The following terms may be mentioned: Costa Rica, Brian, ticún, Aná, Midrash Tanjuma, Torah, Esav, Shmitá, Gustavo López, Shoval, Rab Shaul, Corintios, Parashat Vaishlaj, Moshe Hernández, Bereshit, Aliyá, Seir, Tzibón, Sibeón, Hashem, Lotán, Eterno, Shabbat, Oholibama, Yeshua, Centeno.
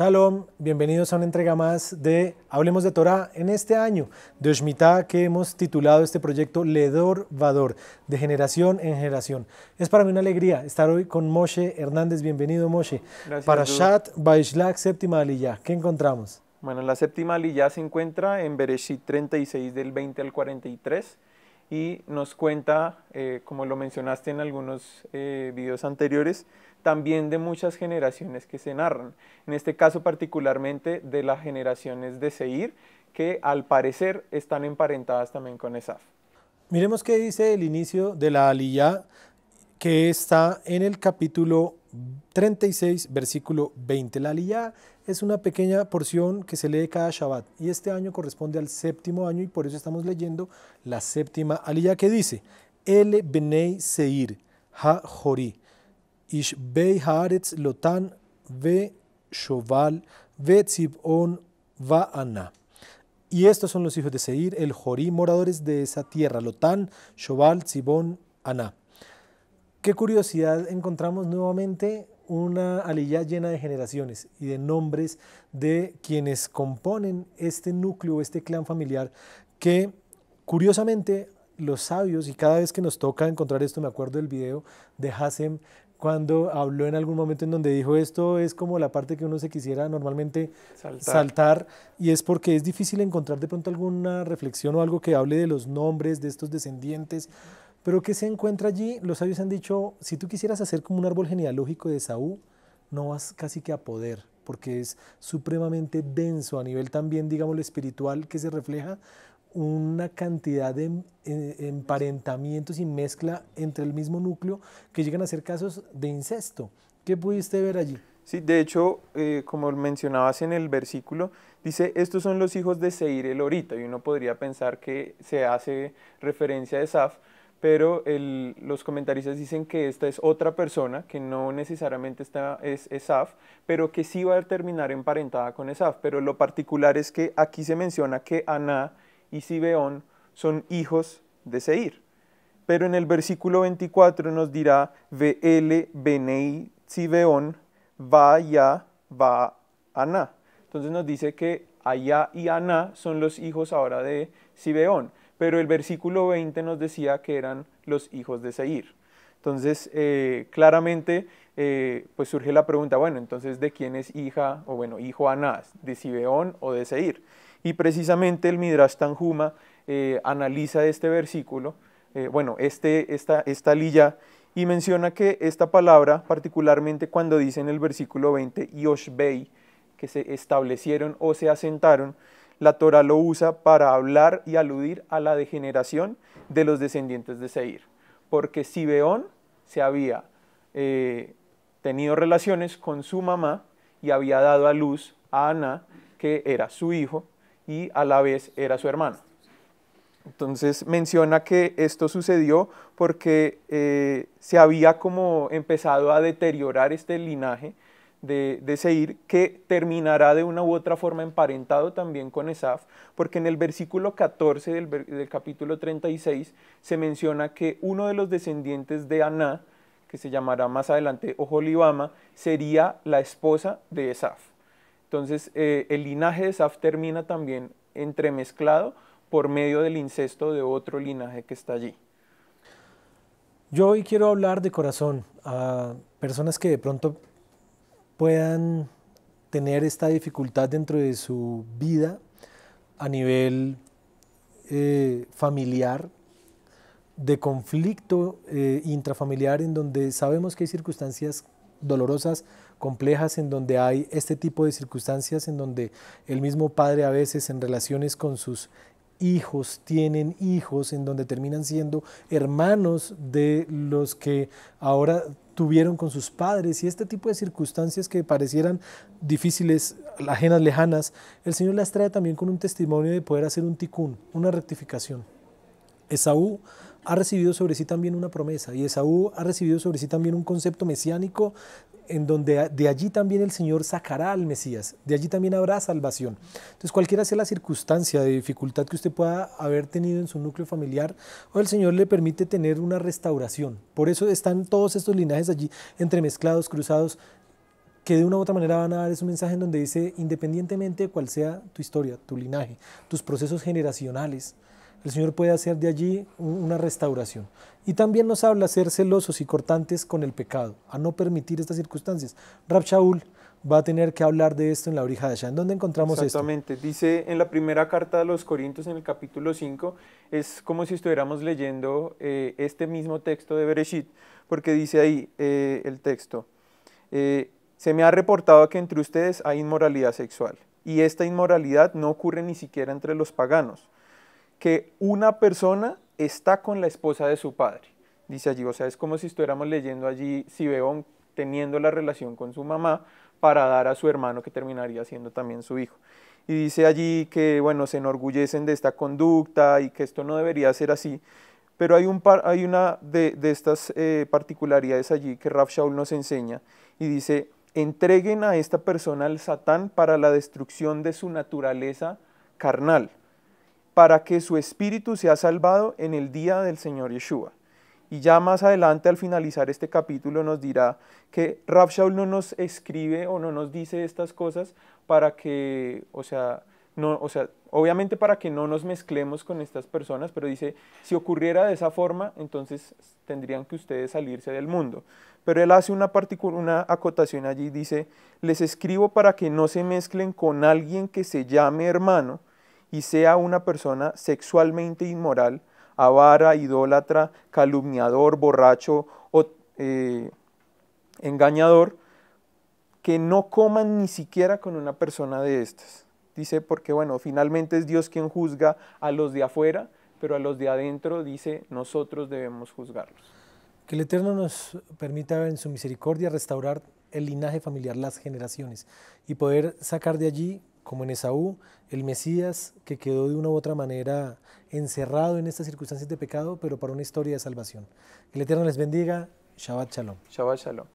Shalom, bienvenidos a una entrega más de Hablemos de Torah en este año de Shmitá, que hemos titulado este proyecto Ledor Vador, de generación en generación. Es para mí una alegría estar hoy con Moshe Hernández. Bienvenido, Moshe. Gracias. Parashat Vaishlaj, séptima aliyah. ¿Qué encontramos? Bueno, la séptima aliyah se encuentra en Bereshit 36, del 20 al 43, y nos cuenta, como lo mencionaste en algunos videos anteriores, también de muchas generaciones que se narran, en este caso particularmente de las generaciones de Seir, que al parecer están emparentadas también con Esav. Miremos qué dice el inicio de la aliyá, que está en el capítulo 36, versículo 20. La aliyá es una pequeña porción que se lee cada Shabbat, y este año corresponde al séptimo año, y por eso estamos leyendo la séptima aliyá, que dice: El Bnei Seir Ha Jori Ishbei Haaretz Lotan Ve Shoval Ve Tzibon Va Ana. Y estos son los hijos de Seir, el Jorí, moradores de esa tierra: Lotán, Shoval, Tzibón, Ana. Qué curiosidad, encontramos nuevamente una aliyá llena de generaciones y de nombres de quienes componen este núcleo, este clan familiar, que curiosamente los sabios, y cada vez que nos toca encontrar esto, me acuerdo del video de Hashem, cuando habló en algún momento en donde dijo: esto es como la parte que uno se quisiera normalmente saltar, y es porque es difícil encontrar de pronto alguna reflexión o algo que hable de los nombres de estos descendientes. Pero ¿qué se encuentra allí? Los sabios han dicho: si tú quisieras hacer como un árbol genealógico de Esaú, no vas casi que a poder, porque es supremamente denso a nivel también, digámoslo, espiritual, que se refleja una cantidad de emparentamientos y mezcla entre el mismo núcleo que llegan a ser casos de incesto. ¿Qué pudiste ver allí? Sí, de hecho, como mencionabas en el versículo, dice: estos son los hijos de Seir el Horita, y uno podría pensar que se hace referencia a Esav, pero los comentaristas dicen que esta es otra persona, que no necesariamente es Esav, pero que sí va a terminar emparentada con Esav. Pero lo particular es que aquí se menciona que Aná y Sibeón son hijos de Seir. Pero en el versículo 24 nos dirá: Ve'ele benei Sibeón vaya va Aná. Entonces nos dice que Allá y Aná son los hijos ahora de Sibeón, pero el versículo 20 nos decía que eran los hijos de Seir. Entonces, claramente, pues surge la pregunta: bueno, entonces, ¿de quién es hija, o bueno, hijo Aná? ¿De Sibeón o de Seir? Y precisamente el Midrash Tanjuma analiza este versículo, esta aliyá, y menciona que esta palabra, particularmente cuando dice en el versículo 20, Yoshbei, que se establecieron o se asentaron, la Torah lo usa para hablar y aludir a la degeneración de los descendientes de Seir, porque Sibeón se había tenido relaciones con su mamá y había dado a luz a Aná, que era su hijo, y a la vez era su hermano. Entonces menciona que esto sucedió porque se había como empezado a deteriorar este linaje de Seir, que terminará de una u otra forma emparentado también con Esav, porque en el versículo 14 del capítulo 36 se menciona que uno de los descendientes de Aná, que se llamará más adelante Oholibama, sería la esposa de Esav. Entonces, el linaje de Esav termina también entremezclado por medio del incesto de otro linaje que está allí. Yo hoy quiero hablar de corazón a personas que de pronto puedan tener esta dificultad dentro de su vida a nivel familiar, de conflicto intrafamiliar, en donde sabemos que hay circunstancias dolorosas, complejas, en donde hay este tipo de circunstancias, en donde el mismo padre a veces en relaciones con sus hijos tienen hijos, en donde terminan siendo hermanos de los que ahora tuvieron con sus padres, y este tipo de circunstancias que parecieran difíciles, ajenas, lejanas, el Señor las trae también con un testimonio de poder hacer un ticún, una rectificación. Esaú ha recibido sobre sí también una promesa, y Esaú ha recibido sobre sí también un concepto mesiánico, en donde de allí también el Señor sacará al Mesías, de allí también habrá salvación. Entonces, cualquiera sea la circunstancia de dificultad que usted pueda haber tenido en su núcleo familiar, o el Señor le permite tener una restauración. Por eso están todos estos linajes allí entremezclados, cruzados. que de una u otra manera van a dar es un mensaje en donde dice, independientemente de cuál sea tu historia, tu linaje, tus procesos generacionales, el Señor puede hacer de allí una restauración. Y también nos habla de ser celosos y cortantes con el pecado, a no permitir estas circunstancias. Rab Shaul va a tener que hablar de esto en la Orija de Hashem. ¿Dónde encontramos esto? Exactamente. Dice en la primera carta de los Corintios, en el capítulo 5, es como si estuviéramos leyendo este mismo texto de Bereshit, porque dice ahí el texto, se me ha reportado que entre ustedes hay inmoralidad sexual, y esta inmoralidad no ocurre ni siquiera entre los paganos, que una persona está con la esposa de su padre. Dice allí, o sea, es como si estuviéramos leyendo allí Sibeón teniendo la relación con su mamá, para dar a su hermano que terminaría siendo también su hijo. Y dice allí que, bueno, se enorgullecen de esta conducta y que esto no debería ser así, pero hay una de estas particularidades allí que Rab Shaul nos enseña y dice, entreguen a esta persona al Satán para la destrucción de su naturaleza carnal, para que su espíritu sea salvado en el día del Señor Yeshua. Y ya más adelante, al finalizar este capítulo, nos dirá que Rab Shaul no nos escribe o no nos dice estas cosas para que, obviamente para que no nos mezclemos con estas personas, pero dice, si ocurriera de esa forma, entonces tendrían que ustedes salirse del mundo. Pero él hace una acotación allí, dice, les escribo para que no se mezclen con alguien que se llame hermano y sea una persona sexualmente inmoral, avara, idólatra, calumniador, borracho o engañador, que no coman ni siquiera con una persona de estas. Dice, porque bueno, finalmente es Dios quien juzga a los de afuera, pero a los de adentro, dice, nosotros debemos juzgarlos. Que el Eterno nos permita en su misericordia restaurar el linaje familiar, las generaciones, y poder sacar de allí, como en Esaú, el Mesías que quedó de una u otra manera encerrado en estas circunstancias de pecado, pero para una historia de salvación. Que el Eterno les bendiga. Shabbat Shalom. Shabbat Shalom.